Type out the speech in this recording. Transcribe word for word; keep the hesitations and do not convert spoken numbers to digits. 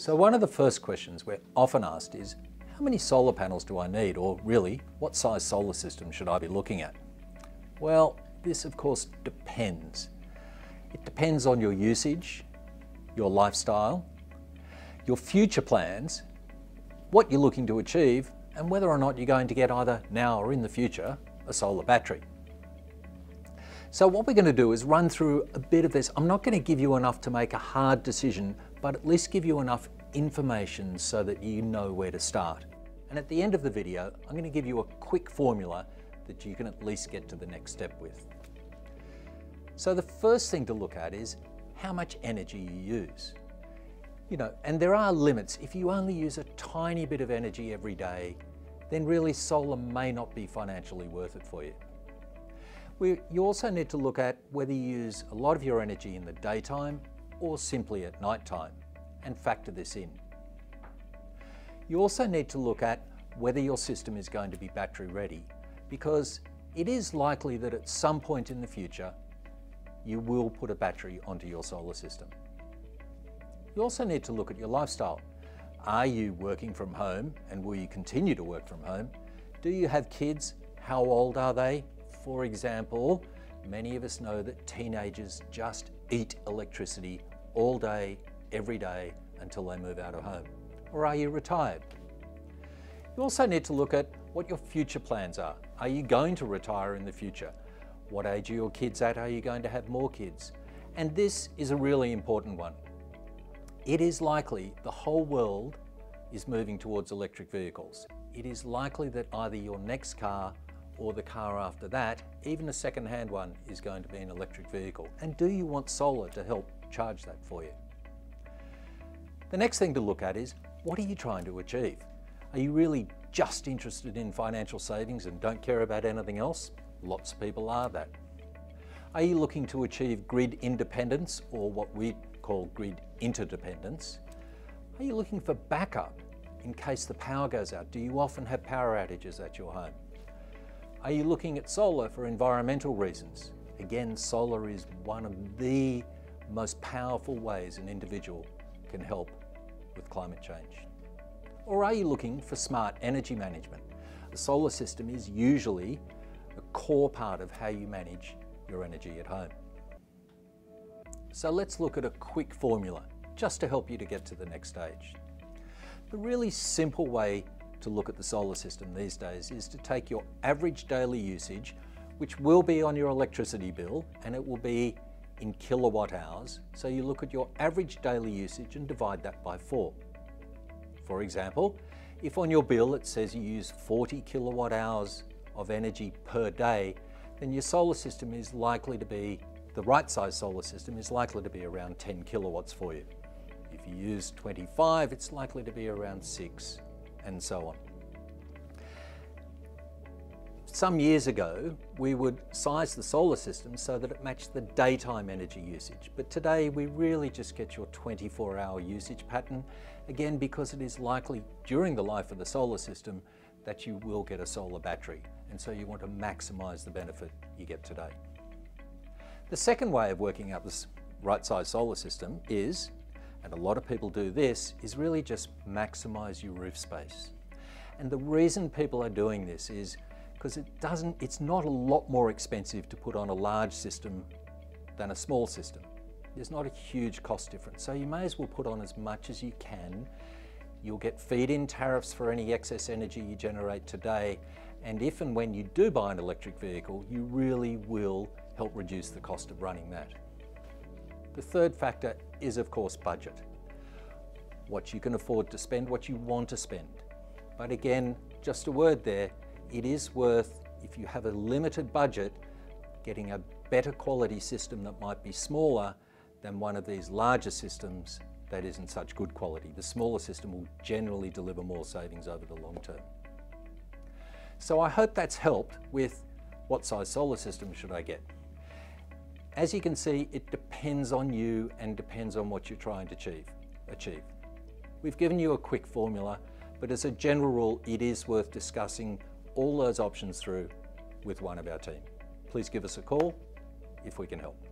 So one of the first questions we're often asked is, how many solar panels do I need? Or really, what size solar system should I be looking at? Well, this of course depends. It depends on your usage, your lifestyle, your future plans, what you're looking to achieve, and whether or not you're going to get either now or in the future a solar battery. So what we're going to do is run through a bit of this. I'm not going to give you enough to make a hard decision, but at least give you enough information so that you know where to start. And at the end of the video, I'm going to give you a quick formula that you can at least get to the next step with. So the first thing to look at is how much energy you use. You know, and there are limits. If you only use a tiny bit of energy every day, then really solar may not be financially worth it for you. We, you also need to look at whether you use a lot of your energy in the daytime or simply at nighttime, and factor this in. You also need to look at whether your system is going to be battery ready, because it is likely that at some point in the future, you will put a battery onto your solar system. You also need to look at your lifestyle. Are you working from home, and will you continue to work from home? Do you have kids? How old are they? For example, many of us know that teenagers just eat electricity all day, every day, until they move out of home. Or are you retired? You also need to look at what your future plans are. Are you going to retire in the future? What age are your kids at? Are you going to have more kids? And this is a really important one. It is likely the whole world is moving towards electric vehicles. It is likely that either your next car or the car after that, even a second-hand one, is going to be an electric vehicle. And do you want solar to help charge that for you? The next thing to look at is, what are you trying to achieve? Are you really just interested in financial savings and don't care about anything else? Lots of people are that. Are you looking to achieve grid independence, or what we call grid interdependence? Are you looking for backup in case the power goes out? Do you often have power outages at your home? Are you looking at solar for environmental reasons? Again, solar is one of the most powerful ways an individual can help with climate change. Or are you looking for smart energy management? The solar system is usually a core part of how you manage your energy at home. So let's look at a quick formula just to help you to get to the next stage. The really simple way to look at the solar system these days is to take your average daily usage, which will be on your electricity bill, and it will be in kilowatt hours. So you look at your average daily usage and divide that by four. For example, if on your bill it says you use forty kilowatt hours of energy per day, then your solar system is likely to be, the right size solar system is likely to be around ten kilowatts for you. If you use twenty-five, it's likely to be around six, and so on. Some years ago, we would size the solar system so that it matched the daytime energy usage. But today, we really just get your twenty-four hour usage pattern. Again, because it is likely during the life of the solar system that you will get a solar battery. And so you want to maximize the benefit you get today. The second way of working out this right-size solar system is, and a lot of people do this, is really just maximize your roof space. And the reason people are doing this is because it doesn't, it's not a lot more expensive to put on a large system than a small system. There's not a huge cost difference. So you may as well put on as much as you can. You'll get feed-in tariffs for any excess energy you generate today. And if and when you do buy an electric vehicle, you really will help reduce the cost of running that. The third factor is, of course, budget. What you can afford to spend, what you want to spend. But again, just a word there, it is worth, if you have a limited budget, getting a better quality system that might be smaller than one of these larger systems that isn't such good quality. The smaller system will generally deliver more savings over the long term. So I hope that's helped with what size solar system should I get. As you can see, it depends on you and depends on what you're trying to achieve. achieve. We've given you a quick formula, but as a general rule, it is worth discussing all those options through with one of our team. Please give us a call if we can help.